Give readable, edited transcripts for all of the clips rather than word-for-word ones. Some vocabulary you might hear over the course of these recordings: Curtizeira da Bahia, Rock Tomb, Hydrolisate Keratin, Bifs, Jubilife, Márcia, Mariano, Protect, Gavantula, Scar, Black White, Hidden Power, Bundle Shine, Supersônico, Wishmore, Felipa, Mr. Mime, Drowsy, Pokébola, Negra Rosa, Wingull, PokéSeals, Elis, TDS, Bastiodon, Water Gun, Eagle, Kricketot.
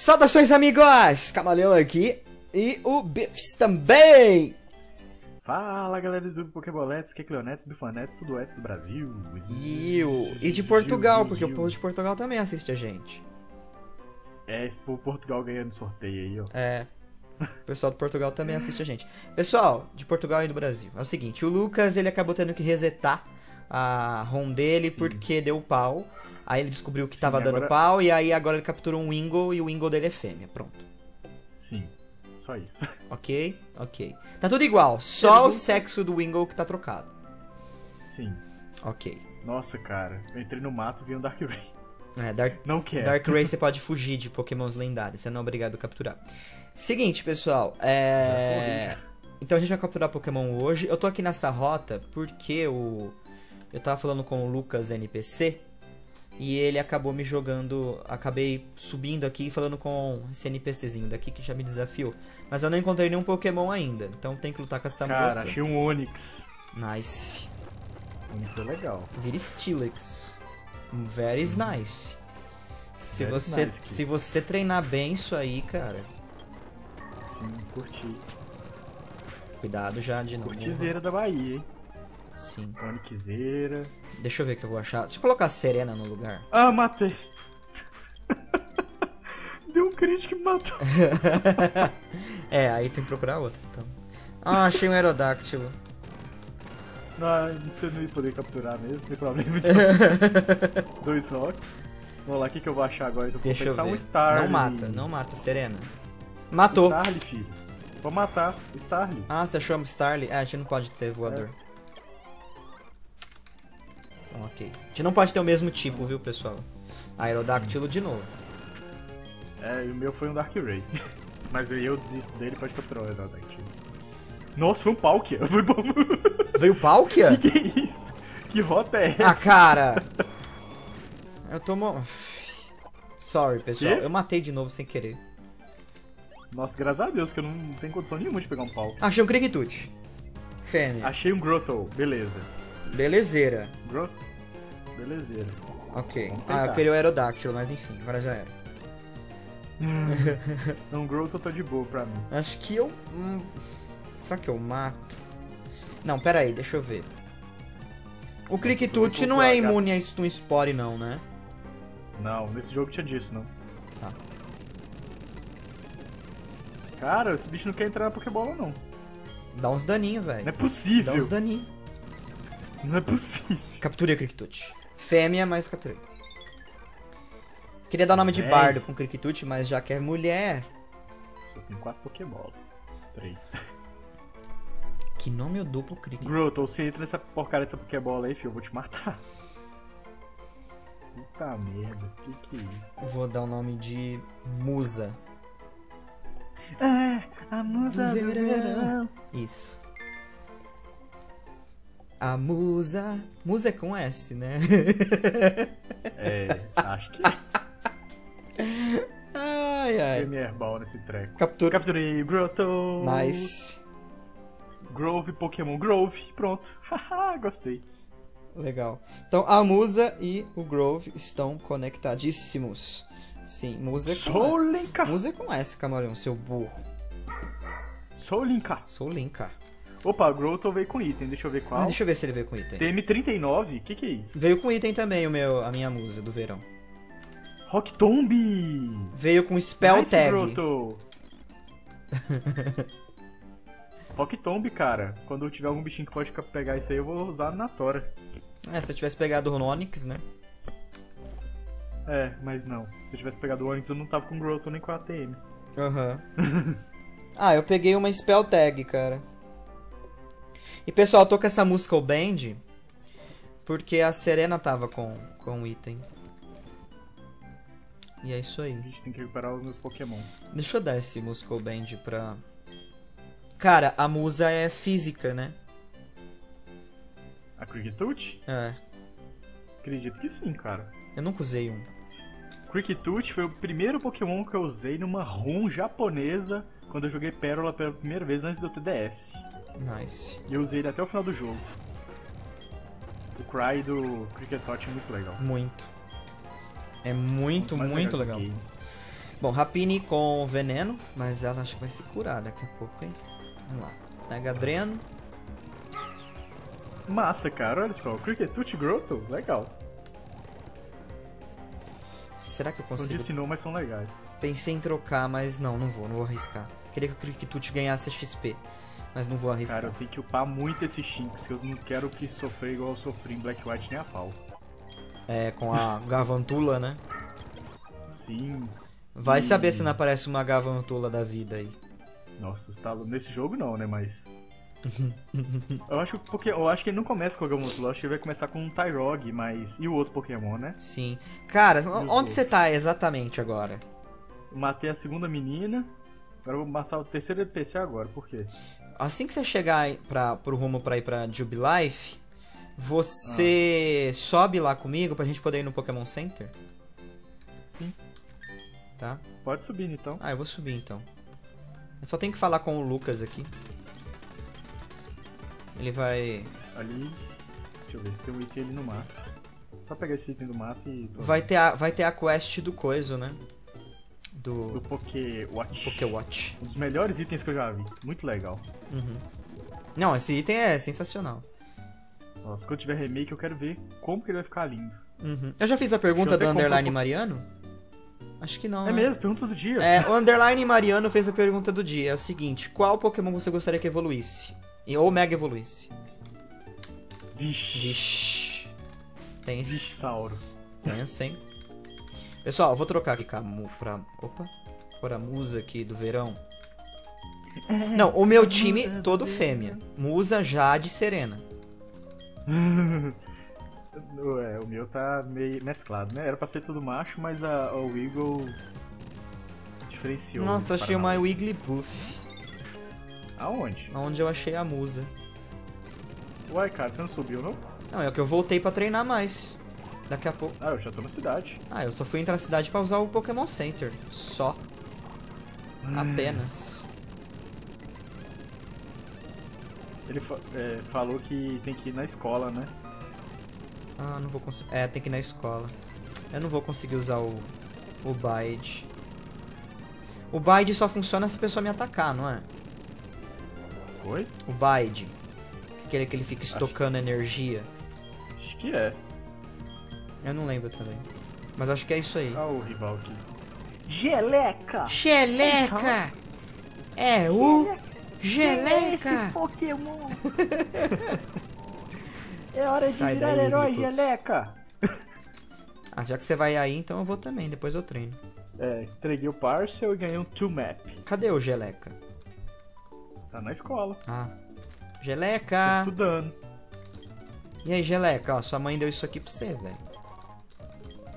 Saudações, amigos! Camaleão aqui e o Biffs também! Fala, galera do Pokéboletes, Kekleonetes, Bifanetes, tudo oeste do Brasil. E de Portugal, porque o povo de Portugal também assiste a gente. É, esse povo de Portugal ganhando sorteio aí, ó. É, o pessoal de Portugal também assiste a gente. Pessoal, de Portugal e do Brasil, é o seguinte, o Lucas, ele acabou tendo que resetar a ROM dele porque deu pau. Aí ele descobriu que tava dando pau e aí agora ele capturou um Wingull e o Wingull dele é fêmea, pronto. Sim, só isso. Ok, ok. Tá tudo igual, só o sexo do Wingull que tá trocado. Sim. Ok. Nossa, cara, eu entrei no mato e vi um Darkrai. É, Darkrai você pode fugir de pokémons lendários, você não é obrigado a capturar. Seguinte, pessoal, então a gente vai capturar pokémon hoje. Eu tô aqui nessa rota porque eu tava falando com o Lucas NPC... E ele acabou me jogando, acabei subindo aqui e falando com esse NPCzinho daqui que já me desafiou. Mas eu não encontrei nenhum Pokémon ainda, então tem que lutar com essa moça. Cara, achei um Onix. Nice. Muito legal. Vira Steelix. Very nice. Se você treinar bem isso aí, cara. Sim, curti. Cuidado já de novo. Curtizeira da Bahia, hein. Sim. Oniquezeira. Deixa eu ver o que eu vou achar. Deixa eu colocar a Serena no lugar. Ah, matei. Deu um crítico e matou. É, aí tem que procurar outra. Então. Ah, achei um Aerodactilo. Não, você não ia poder capturar mesmo, não tem problema. Dois rocks. Vamos lá, o que, que eu vou achar agora? Eu Deixa eu ver. Um Starly. Não mata, não mata, Serena. Matou. Starly, filho. Vou matar, Starly. Ah, você achou Starly? É, a gente não pode ter voador. É. Ok. A gente não pode ter o mesmo tipo, viu, pessoal? Aerodactilo de novo. É, e o meu foi um Darkrai. Mas eu desisto dele pra capturar o Aerodactilo. Nossa, foi um Palkia. Foi bom. Veio o Palkia? Que é isso? Que rota é essa? Ah, cara! Eu tô... Sorry, pessoal. Que? Eu matei de novo sem querer. Nossa, graças a Deus que eu não tenho condição nenhuma de pegar um Palkia. Achei um Kricketut. Fêmea. Achei um Grotho. Beleza. Belezeira. Belezeira. Ok. Ah, eu queria o Aerodactyl, mas enfim, agora já era. Então Growth tá de boa pra mim. Acho que eu... Só que eu mato... Não, pera aí, deixa eu ver. O Criktut não é imune a Stun Spore não, né? Não, nesse jogo tinha disso, não. Tá. Cara, esse bicho não quer entrar na Pokébola, não. Dá uns daninhos, velho. Não é possível. Dá uns daninhos. Não é possível. Capturei o Kriktut. Fêmea, mas capturei. Queria dar o nome de bardo com Kriktut, mas já que é mulher... Só tem 4 Pokébola. 3. Que nome eu dou pro Kriktut? Grotho, você entra nessa porcaria dessa Pokébola aí, filho, eu vou te matar. Puta merda, que é isso? Vou dar o nome de... Musa. Ah, a Musa do verão. Isso. A Musa... Musa é com S, né? É, acho que... Ai, ai. Tem herbal nesse treco. Capturei Grotho. Nice. Grove, Pokémon Grove. Pronto. Haha, gostei. Legal. Então, a Musa e o Grove estão conectadíssimos. Sim, Musa é com... Soulinka. Musa é com S, camarão, seu burro. Soulinka. Soulinka. Opa, o Grotho veio com item, deixa eu ver qual. Deixa eu ver se ele veio com item. TM39? Que é isso? Veio com item também a minha musa do verão. Rock Tomb! Veio com Spell Tag. Grotho! Rock Tomb, cara. Quando eu tiver algum bichinho que pode pegar isso aí, eu vou usar na Tora. É, se eu tivesse pegado o Onix, né? É, mas não. Se eu tivesse pegado o Onix, eu não tava com o Grotho nem com a ATM. Aham. Uhum. Ah, eu peguei uma Spell Tag, cara. E pessoal, eu tô com essa musical band porque a Serena tava com o item. E é isso aí. A gente tem que recuperar os meus Pokémon. Deixa eu dar esse musical band pra... Cara, a musa é física, né? A Cricketut? É. Acredito que sim, cara. Eu nunca usei um. Cricketut foi o primeiro Pokémon que eu usei numa ROM japonesa quando eu joguei Pérola pela primeira vez antes do TDS. Nice. E eu usei ele até o final do jogo. O cry do Kricketot é muito legal. Muito. É muito legal. Bom, Rapini com veneno, mas ela acho que vai se curar daqui a pouco, hein? Vamos lá. Mega Dreno. Massa, cara. Olha só. Cricketut, Grotho. Legal. Será que eu consigo? Não disse não, mas são legais. Pensei em trocar, mas não, não vou arriscar. Queria que o Kricketut ganhasse a XP, mas não vou arriscar. Cara, eu tenho que upar muito esse Shinx, que eu não quero que sofrer igual eu sofri em Black White nem a pau. É, com a Gavantula, né? Sim. Vai saber se não aparece uma Gavantula da vida aí. Nossa, tá... nesse jogo não, né, mas... eu acho que ele não começa com a Gavantula, acho que ele vai começar com um Tyrog, mas... E o outro Pokémon, né? Sim. Cara, onde você tá exatamente agora? Matei a segunda menina, agora eu vou passar o terceiro NPC agora, por quê? Assim que você chegar pro rumo pra ir pra Jubilife, você sobe lá comigo pra gente poder ir no Pokémon Center? Sim. Tá? Pode subir então. Ah, eu vou subir então. Eu só tenho que falar com o Lucas aqui. Ele vai... Ali... Deixa eu ver, tem um item ali no mapa. Só pegar esse item do mapa e... Vai ter a quest do coiso, né? Do Pokéwatch. Pokéwatch. Um dos melhores itens que eu já vi. Muito legal. Uhum. Não, esse item é sensacional. Nossa, quando tiver remake eu quero ver como que ele vai ficar lindo. Uhum. Eu já fiz a pergunta do Underline Mariano? Acho que não, né? É mesmo, pergunta do dia. É, o Underline Mariano fez a pergunta do dia. É o seguinte, qual Pokémon você gostaria que evoluísse? Ou Mega evoluísse? Vixe. Tenso. Vixauro. Tenso, hein? Pessoal, eu vou trocar aqui pra Musa aqui do verão. Não, o meu time todo fêmea. Musa, Jade e Serena. Ué, o meu tá meio mesclado, né? Era pra ser tudo macho, mas o Eagle diferenciou. Nossa, achei uma Wigglypuff. Aonde? Onde eu achei a Musa. Uai, cara, você não subiu, não? Não, é que eu voltei pra treinar mais. Daqui a pouco... Ah, eu já tô na cidade. Ah, eu só fui entrar na cidade pra usar o Pokémon Center. Só. Apenas. Ele falou que tem que ir na escola, né? Ah, não vou conseguir... É, tem que ir na escola. Eu não vou conseguir usar o Bide. O Bide só funciona se a pessoa me atacar, não é? Oi? O Bide. Que ele fica estocando energia. Acho que é. Eu não lembro também. Mas acho que é isso aí. Olha o rival aqui. Geleca! Geleca! É o... Geleca! É esse Pokémon! É hora de virar herói, Geleca! Ah, já que você vai aí, então eu vou também. Depois eu treino. É, entreguei o parcel e ganhei um 2-map. Cadê o Geleca? Tá na escola. Ah. Geleca! Tô estudando. E aí, Geleca? Ó, sua mãe deu isso aqui pra você, velho.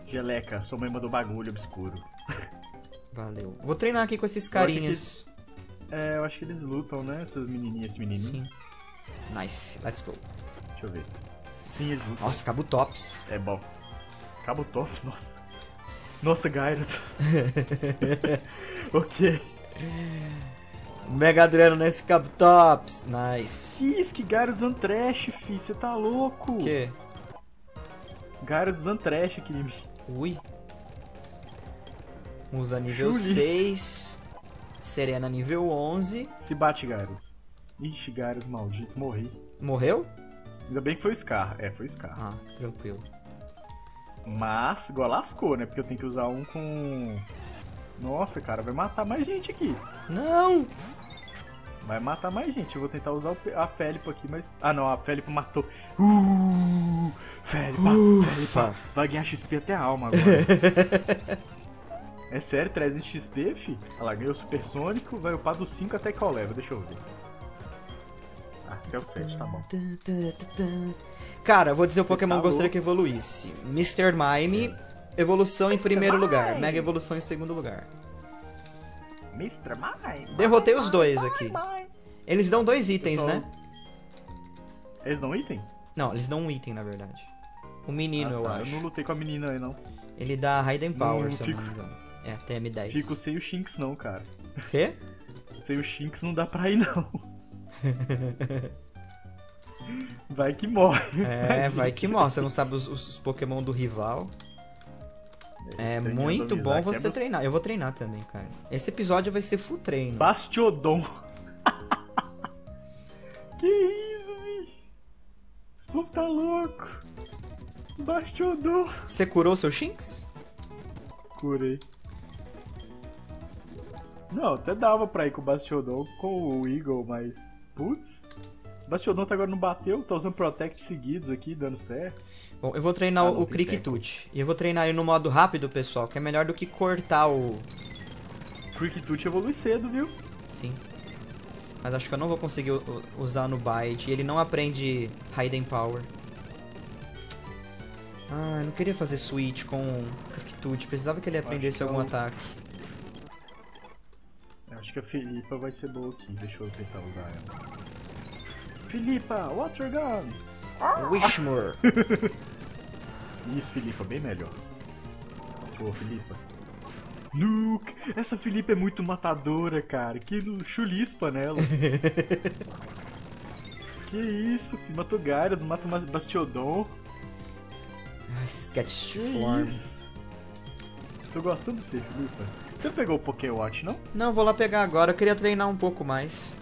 Geleca, sou membro do bagulho obscuro. Valeu. Vou treinar aqui com esses carinhas. Eu acho que eles lutam, né? Essas menininhas, menininhos. Sim. Nice, let's go. Deixa eu ver. Sim, eles lutam. Nossa, Kabutops. É bom. Kabutops, nossa. Nossa, Gares. Ok. Mega Dreno nesse Kabutops. Nice. Isso, que Gares and trash, fi. Você tá louco. O quê? Gares usando trash aqui. Ui. Musa nível 6. Serena nível 11. Se bate, Gares. Ixi, Gares, maldito. Morri. Morreu? Ainda bem que foi o Scar. É, foi o Scar. Ah, tranquilo. Mas, igual lascou, né? Porque eu tenho que usar um com... Nossa, cara, vai matar mais gente aqui. Não! Vai matar mais gente. Eu vou tentar usar a Felipa aqui, mas... Ah, não, a Felipa matou. Felipa. Vai ganhar XP até a alma agora. É sério, 300 XP, fi? Olha lá, ganhou o supersônico, vai upar do 5 até qual level, deixa eu ver. Ah, até o 7, tá bom. Cara, eu vou dizer o Pokémon que gostaria que evoluísse. Mr. Mime, evolução em primeiro lugar. Mega evolução em segundo lugar. Mr. Mime? Derrotei os dois aqui. Eles dão dois itens, né? Eles dão item? Não, eles dão um item, na verdade. O menino, eu acho. Eu não lutei com a menina aí, não. Ele dá Hidden Power, se eu não me engano. É, TM10. Fico sem o Shinx, não, cara. Quê? Sem o Shinx não dá pra ir, não. Vai que morre. É, vai que morre. Você não sabe os Pokémon do rival. É muito bom você treinar. Eu vou treinar também, cara. Esse episódio vai ser full treino. Bastiodon. Que isso, bicho? Esse povo tá louco. Bastiodon. Você curou seu Shinx? Curei. Não, até dava pra ir com o Bastiodon, com o Eagle, mas... Putz. Bastiodon até agora não bateu, tá usando Protect seguidos aqui, dando certo. Bom, eu vou treinar o Cricketut. E eu vou treinar ele no modo rápido, pessoal, que é melhor do que cortar o... Cricketut evolui cedo, viu? Sim. Mas acho que eu não vou conseguir usar no Bide. Ele não aprende Hidden Power. Ah, eu não queria fazer switch com o Cricketut. Precisava que ele aprendesse algum ataque. Acho que a Felipa vai ser boa aqui. Deixa eu tentar usar ela. Felipa, Water Gun! Wishmore! Isso, Felipa, bem melhor. Boa, Felipa. Look! Essa Felipa é muito matadora, cara. Que chulispa nela. Que isso, filho. Matou Gares, mata o Bastiodon. Esse sketch form. Tô gostando de ser, Felipa. Você não pegou o Pokéwatch, não? Não, vou lá pegar agora. Eu queria treinar um pouco mais.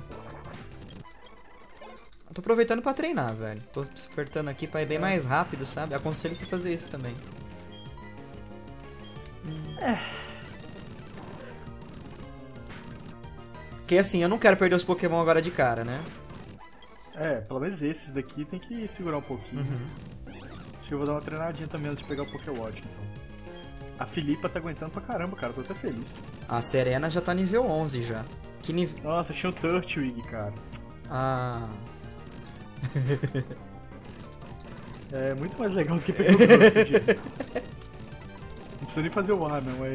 Tô aproveitando pra treinar, velho. Tô apertando aqui pra ir bem mais rápido, sabe? Aconselho você fazer isso também. Porque assim, eu não quero perder os Pokémon agora de cara, né? É, pelo menos esses daqui tem que segurar um pouquinho. Acho que eu vou dar uma treinadinha também antes de pegar o Pokéwatch, então. A Felipa tá aguentando pra caramba, cara. Tô até feliz. A Serena já tá nível 11 já. Que nível... Nossa, achei um Turtwig, cara. Ah... É muito mais legal do que pegar o Grove. Não precisa nem fazer o ar, não.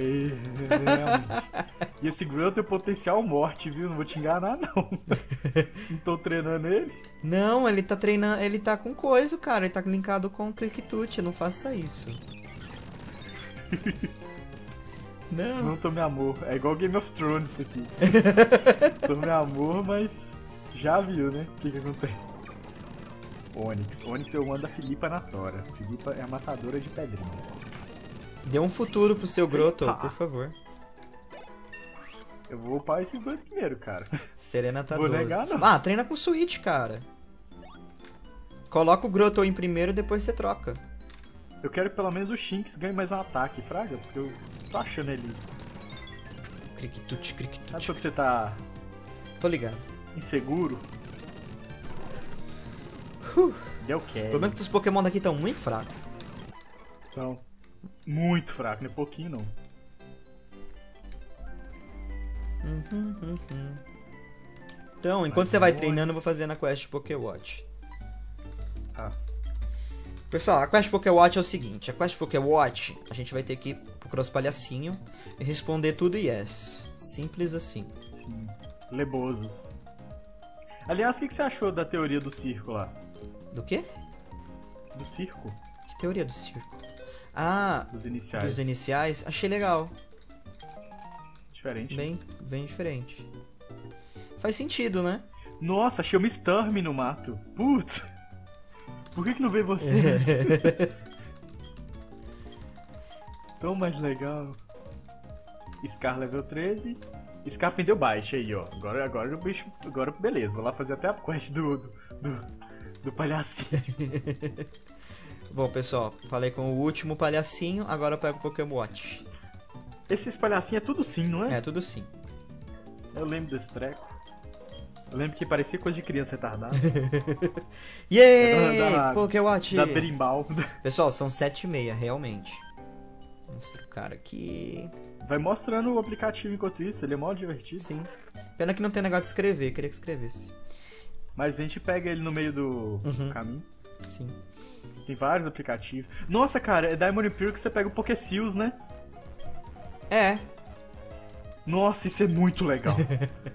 E esse Grove tem potencial morte, viu? Não vou te enganar, não. Não tô treinando ele. Não, ele tá treinando. Ele tá com coisa, cara. Ele tá linkado com o Kriktut. Não faça isso. Não. Não tome amor. É igual Game of Thrones isso aqui. Tome amor, mas já viu, né? O que que acontece? Onix. Onix eu mando a Felipa na tora. Felipa é a matadora de pedrinhas. Dê um futuro pro seu Grotho, por favor. Eu vou upar esses dois primeiro, cara. Serena tá 12. Negar, não. Ah, treina com Switch, cara. Coloca o Grotho em primeiro e depois você troca. Eu quero que pelo menos o Shinx ganhe mais um ataque, fraga, porque eu tô achando ele... Criktut, Criktut. Acho que você tá... Tô ligado. Inseguro. Deu que. O problema é que os Pokémon daqui estão muito fracos. Então, muito fraco, nem pouquinho não. Então, enquanto você vai treinando, eu vou fazendo a quest Pokéwatch. Ah. Pessoal, a quest Pokéwatch é o seguinte: a quest Pokéwatch a gente vai ter que procurar os palhacinhos e responder tudo yes. Simples assim. Sim. Leboso. Aliás, o que você achou da teoria do circo lá? Do quê? Do circo. Que teoria do circo? Ah, dos iniciais. Dos iniciais? Achei legal. Diferente. Bem diferente. Faz sentido, né? Nossa, achei uma Storm no mato. Putz. Por que que não veio você? Tão mais legal. Scar level 13. Scar pendeu baixo aí, ó. Agora o bicho... Agora, beleza. Vou lá fazer até a quest do palhacinho. Bom, pessoal, falei com o último palhacinho, agora eu pego o Pokéwatch. Esses palhacinhos é tudo sim, não é? É, tudo sim. Eu lembro desse treco. Eu lembro que parecia coisa de criança retardada. Yeeeey! Pokéwatch! Da berimbau. Pessoal, são 7h30, realmente. Mostra o cara aqui... Vai mostrando o aplicativo enquanto isso, ele é mó divertido. Sim. Pena que não tem negócio de escrever, queria que escrevesse. Mas a gente pega ele no meio do caminho. Sim. Tem vários aplicativos. Nossa, cara, é Diamond Pure que você pega o PokéSeals, né? É. Nossa, isso é muito legal.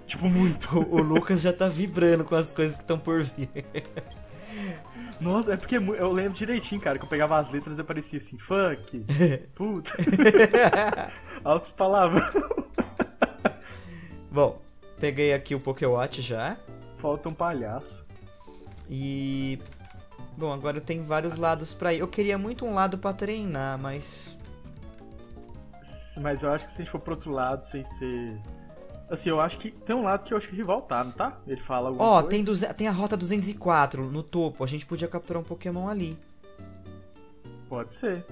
Tipo, muito. O Lucas já tá vibrando com as coisas que estão por vir. Nossa, é porque eu lembro direitinho, cara, que eu pegava as letras e aparecia assim, fuck, puta. Altas palavras. Bom, peguei aqui o Pokéwatch já. Falta um palhaço. E... Bom, agora eu tenho vários lados pra ir. Eu queria muito um lado pra treinar, mas... Mas eu acho que se a gente for pro outro lado, sem ser... Assim, eu acho que tem um lado que eu acho que o rival tá, não tá? Ele fala alguma coisa. Ó, tem a rota 204 no topo. A gente podia capturar um Pokémon ali. Pode ser.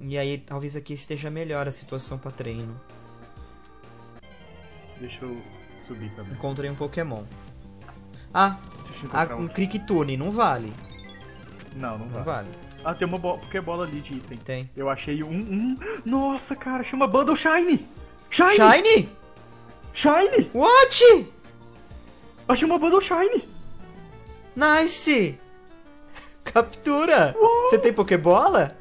E aí, talvez aqui esteja melhor a situação pra treino. Deixa eu subir também. Encontrei um Pokémon. Ah, um Criktune, não vale. Não vale. Ah, tem uma Pokébola ali de item. Tem. Eu achei um... Nossa, cara, chama Bundle Shine! Shine! Shine? Shine! What? Achei uma Bundle Shine! Nice! Captura! Uou. Você tem Pokébola?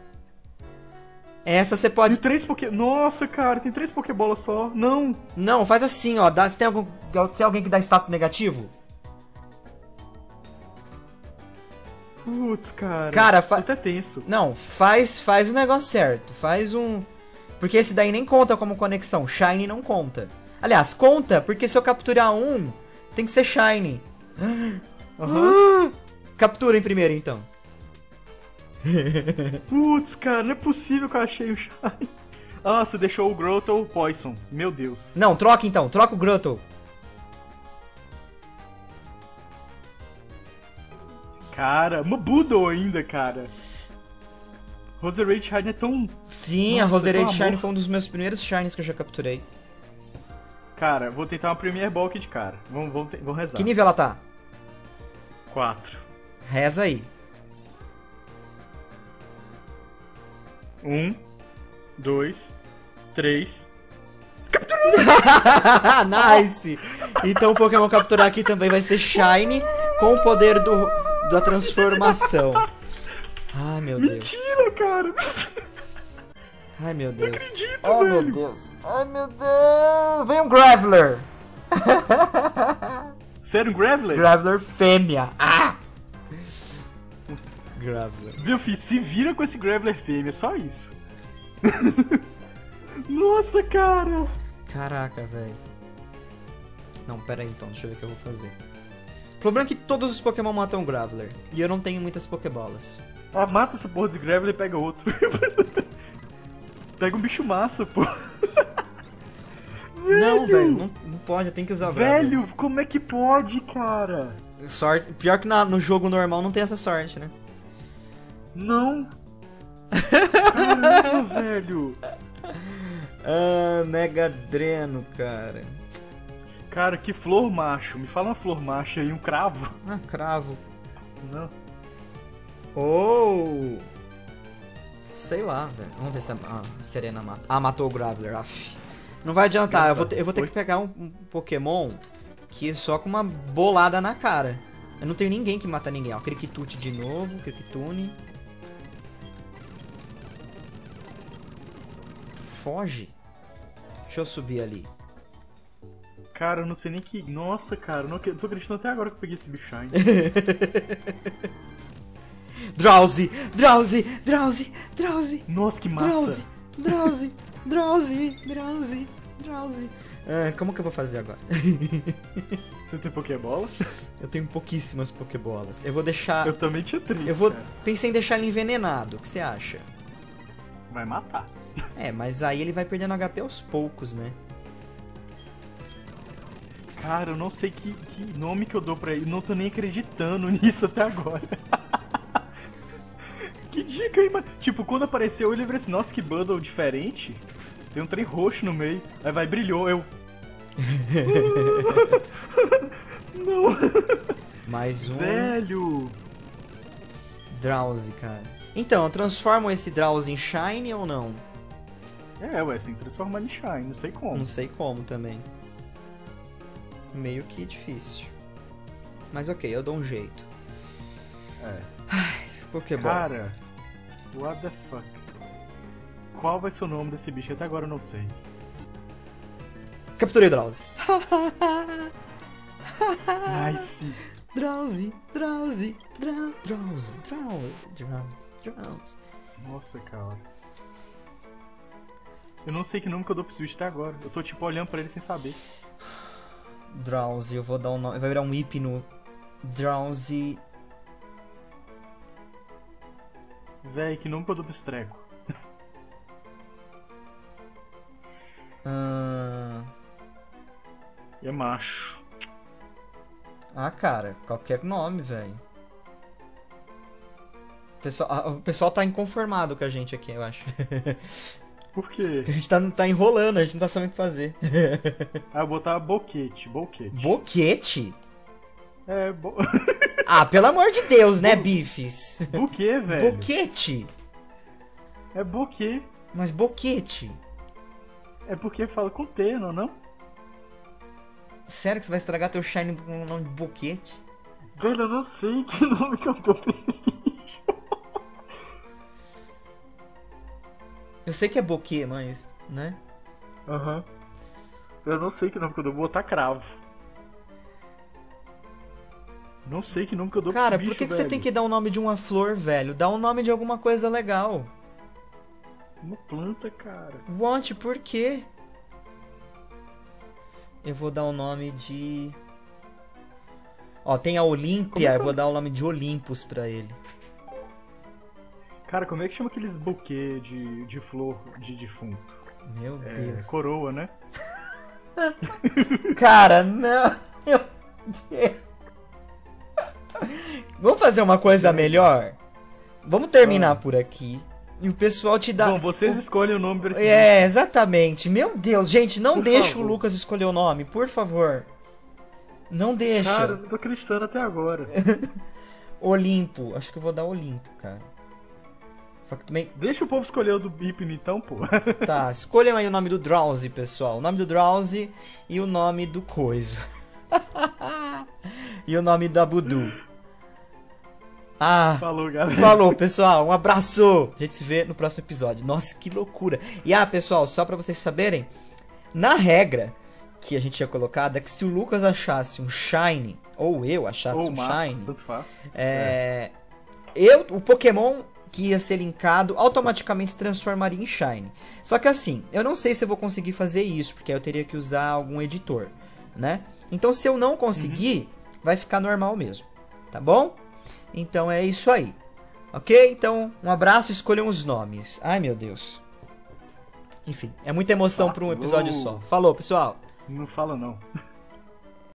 Essa você pode... Tem 3 Poké... Nossa, cara, tem 3 Pokébolas só. Não! Não, faz assim, ó. Dá... Tem alguém que dá status negativo? Putz, cara. Cara, até tenso. Não, faz o negócio certo. Faz um... Porque esse daí nem conta como conexão. Shiny não conta. Aliás, conta, porque se eu capturar um, tem que ser Shiny. Uhum. Captura em primeiro, então. Putz, cara, não é possível que eu achei o Shiny. Ah, você deixou o Grotho ou o Poison. Meu Deus. Não, troca então. Troca o Grotho. Cara, uma Budo ainda, cara. Roserade Shine é tão... Sim, nossa, a Roserade Shine foi um dos meus primeiros Shines que eu já capturei. Cara, vou tentar uma Premier Ball aqui de cara. Vamos rezar. Que nível ela tá? 4. Reza aí. 1, 2, 3... Nice! Então o Pokémon capturar aqui também vai ser Shine com o poder do... da transformação. Ai, meu Deus. Mentira, cara. Ai, meu Deus. Não acredito, oh, velho. Meu Deus. Ai, meu Deus. Vem um Graveler. Sério, um Graveler? Graveler fêmea. Ah! Graveler. Meu filho, se vira com esse Graveler fêmea. Só isso. Nossa, cara. Caraca, velho. Não, pera aí, então. Deixa eu ver o que eu vou fazer. O problema é que todos os Pokémon matam o Graveler. E eu não tenho muitas Pokébolas. Ah, mata essa porra de Graveler e pega outro. Pega um bicho massa, pô. Não, velho, não pode, eu tenho que usar o Graveler. Velho, como é que pode, cara? Sorte. Pior que no jogo normal não tem essa sorte, né? Não. Caramba, velho. Ah, Mega Dreno, cara. Cara, que flor macho. Me fala uma flor macho aí, um cravo. Ah, cravo. Não. Oh! Sei lá, velho. Vamos ver se a Serena mata. Ah, matou o Graveler. Aff. Não vai adiantar. Eu vou ter que pegar um Pokémon que é só com uma bolada na cara. Eu não tenho ninguém que mata ninguém. Ó, Kricketut de novo. Kricketune. Foge. Deixa eu subir ali. Cara, eu não sei nem que... Nossa, cara, eu não tô acreditando até agora que eu peguei esse bicho Shiny. Drowsy! Drowsy! Drowsy! Drowsy! Nossa, que massa! Drowsy! Drowsy! Drowsy! Drowsy! Drowsy! Como que eu vou fazer agora? Você tem Pokébola? Eu tenho pouquíssimas Pokébolas. Eu vou deixar... Eu também tinha 3. Pensei em deixar ele envenenado. O que você acha? Vai matar. É, mas aí ele vai perdendo HP aos poucos, né? Cara, eu não sei que nome que eu dou pra ele. Não tô nem acreditando nisso até agora. Que dica, hein, mano? Tipo, quando apareceu, eu lembrei assim, nossa, que bundle diferente. Tem um trem roxo no meio. Aí vai, brilhou, eu... Não. Mais um... Velho! Drowsy, cara. Então, eu transformo esse Drowsy em Shiny ou não? É, ué, tem que transformar em Shiny, não sei como. Não sei como também. Meio que difícil. Mas ok, eu dou um jeito. É. Ai, Pokébola. Cara, what the fuck? Qual vai ser o nome desse bicho? Até agora eu não sei. Capturei o Drowsy. Nice. Drowsy, Drowsy, Drowsy, Drowsy, Drowsy. Nossa, cara. Eu não sei que nome que eu dou pro bicho até agora. Eu tô tipo olhando pra ele sem saber. Drowsy, eu vou dar um nome. Vai virar um hipno. Drowsy. Véi, que nome que eu dou pro treco. É macho. Ah, cara, qualquer nome, velho. O pessoal tá inconformado com a gente aqui, eu acho. Por quê? Porque a gente tá enrolando, a gente não tá sabendo o que fazer. Ah, eu vou botar boquete, boquete. Boquete? É, bo... Ah, pelo amor de Deus, né, bifes? Buquê, velho. Boquete. É buquê. Mas boquete. É porque fala com T, não, não? Sério que você vai estragar teu Shiny com o nome de boquete? Velho, eu não sei que nome que eu tô pensando. Eu sei que é boquê, mas... né? Aham. Uhum. Eu não sei que nome que eu dou. Vou botar cravo. Não sei que nome que eu dou pro bicho, velho. Cara, por que você tem que dar o nome de uma flor, velho? Dá o nome de alguma coisa legal. Uma planta, cara. What? Por quê? Eu vou dar o nome de... Ó, tem a Olímpia. Eu vou dar o nome de Olympus pra ele. Cara, como é que chama aqueles buquê de flor de defunto? Meu Deus. Coroa, né? Cara, não. Meu Deus. Vamos fazer uma coisa melhor? Vamos terminar por aqui. E o pessoal te dá... Bom, vocês escolhem o nome pra esse nome. Exatamente. Meu Deus, gente, não deixa o Lucas escolher o nome, por favor. Não deixa. Cara, eu tô acreditando até agora. Olimpo. Acho que eu vou dar Olimpo, cara. Só que também... Deixa o povo escolher o do Bipin então, pô. Tá, escolham aí o nome do Drowsy, pessoal. O nome do Drowsy e o nome do Coiso. E o nome da Budu. Ah, falou, galera. Falou, pessoal. Um abraço. A gente se vê no próximo episódio. Nossa, que loucura. E, pessoal, só pra vocês saberem, na regra que a gente tinha colocado é que se o Lucas achasse um Shiny, ou eu achasse um Shiny, o Pokémon... que ia ser linkado, automaticamente se transformaria em Shiny. Só que assim, eu não sei se eu vou conseguir fazer isso, porque aí eu teria que usar algum editor, né? Então se eu não conseguir, vai ficar normal mesmo, tá bom? Então é isso aí, ok? Então, um abraço, escolham os nomes. Ai, meu Deus. Enfim, é muita emoção pra um episódio só. Falou, pessoal. Não fala não.